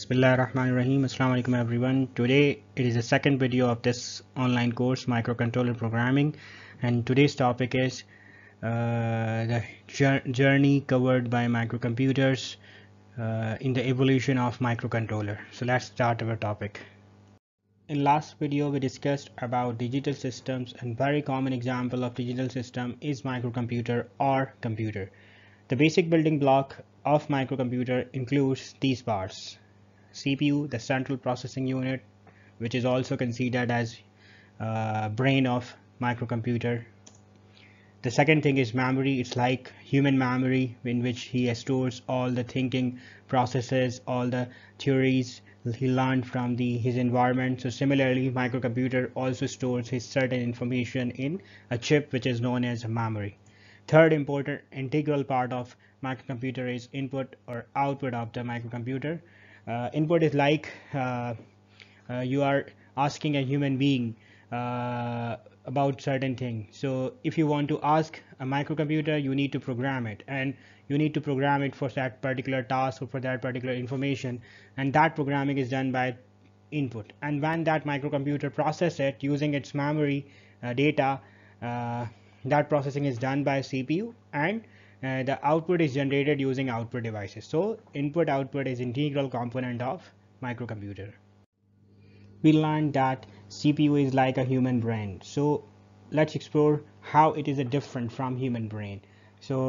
Bismillah ar-Rahman ar-Rahim. Assalamualaikum everyone. Today it is the second video of this online course Microcontroller Programming, and today's topic is the journey covered by microcomputers in the evolution of microcontroller. So let's start our topic. In last video we discussed about digital systems, and very common example of digital system is microcomputer or computer. The basic building block of microcomputer includes these parts: CPU, the central processing unit, which is also considered as brain of microcomputer. The second thing is memory. It's like human memory, in which he stores all the thinking processes, all the theories he learned from his environment. So similarly, microcomputer also stores his certain information in a chip, which is known as memory. Third important integral part of microcomputer is input or output of the microcomputer. Input is like you are asking a human being about certain thing. So if you want to ask a microcomputer, you need to program it, and you need to program it for that particular task or for that particular information, and that programming is done by input. And when that microcomputer processes it using its memory data, that processing is done by CPU, and the output is generated using output devices. So input output is integral component of microcomputer. We learned that CPU is like a human brain. So let's explore how it is different from human brain. So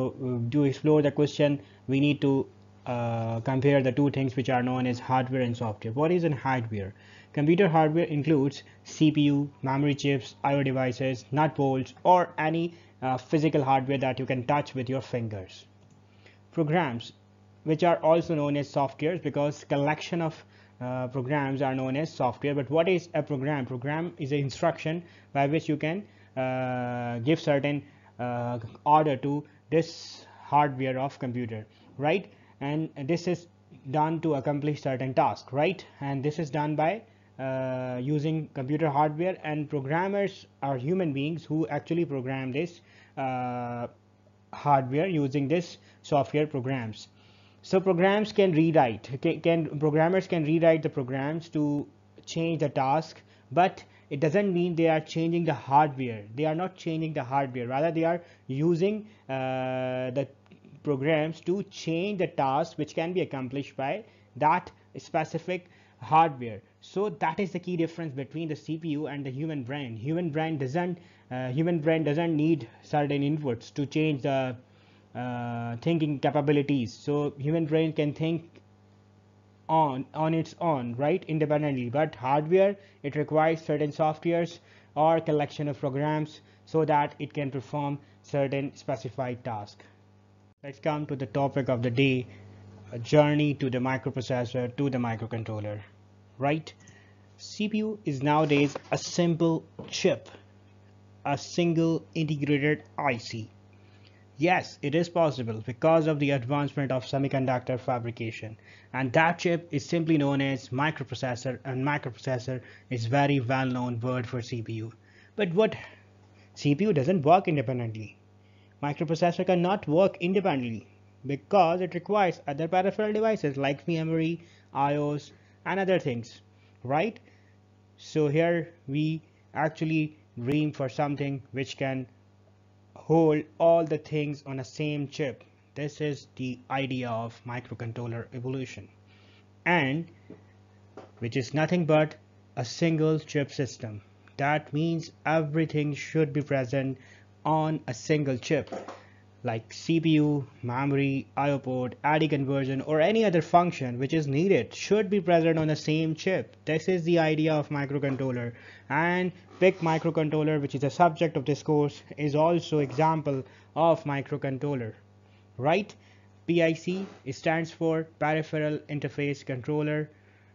to explore the question, we need to compare the two things which are known as hardware and software. What is in hardware? Computer hardware includes CPU, memory chips, I/O devices, nut bolts, or any physical hardware that you can touch with your fingers. Programs, which are also known as softwares, because collection of programs are known as software. But what is a program? Program is an instruction by which you can give certain order to this hardware of computer, right? And this is done to accomplish certain task, right? And this is done by using computer hardware, and programmers are human beings who actually program this hardware using this software programs. So programs can rewrite, programmers can rewrite the programs to change the task, but it doesn't mean they are changing the hardware. They are not changing the hardware, rather they are using the programs to change the task which can be accomplished by that specific hardware. So that is the key difference between the CPU and the human brain. Human brain doesn't need certain inputs to change the thinking capabilities. So human brain can think on its own, right, independently. But hardware, it requires certain softwares or collection of programs so that it can perform certain specified tasks. Let's come to the topic of the day: a journey to the microprocessor, to the microcontroller, right? CPU is nowadays a simple chip, a single integrated IC. Yes, it is possible because of the advancement of semiconductor fabrication, and that chip is simply known as microprocessor, and microprocessor is very well known word for CPU. But what? CPU doesn't work independently. Microprocessor cannot work independently because it requires other peripheral devices like memory, IOs, and other things, right? So here we actually dream for something which can hold all the things on a same chip. This is the idea of microcontroller evolution, and which is nothing but a single chip system. That means everything should be present on a single chip, like CPU, memory, I/O port, AD conversion, or any other function which is needed should be present on the same chip. This is the idea of microcontroller, and PIC microcontroller, which is the subject of this course, is also example of microcontroller, right? PIC stands for peripheral interface controller,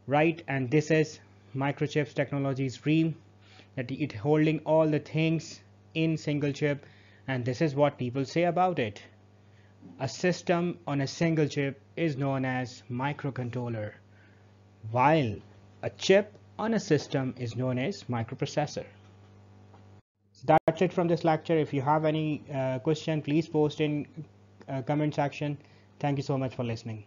right? And this is microchip's technology's dream, that it holding all the things in single chip. And this is what people say about it. A system on a single chip is known as microcontroller, while a chip on a system is known as microprocessor. So that's it from this lecture. If you have any question, please post in comment section. Thank you so much for listening.